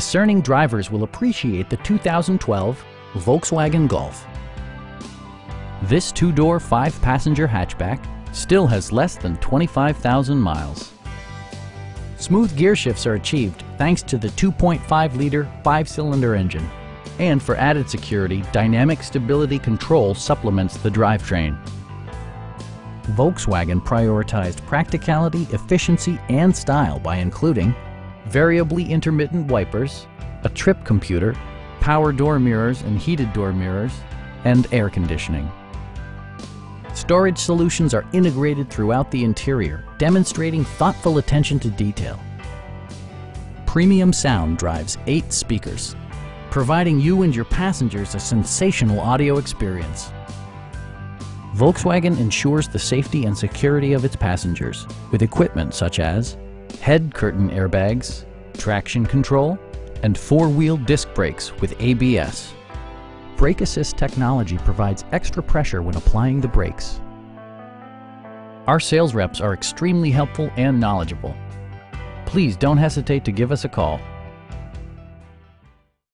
Discerning drivers will appreciate the 2012 Volkswagen Golf. This two-door, five-passenger hatchback still has less than 25,000 miles. Smooth gear shifts are achieved thanks to the 2.5-liter five-cylinder engine. And for added security, dynamic stability control supplements the drivetrain. Volkswagen prioritized practicality, efficiency, and style by including variably intermittent wipers, a trip computer, power door mirrors and heated door mirrors, and air conditioning. Storage solutions are integrated throughout the interior, demonstrating thoughtful attention to detail. Premium sound drives 8 speakers, providing you and your passengers a sensational audio experience. Volkswagen ensures the safety and security of its passengers with equipment such as head curtain airbags, traction control, and four-wheel disc brakes with ABS. Brake assist technology provides extra pressure when applying the brakes. Our sales reps are extremely helpful and knowledgeable. Please don't hesitate to give us a call.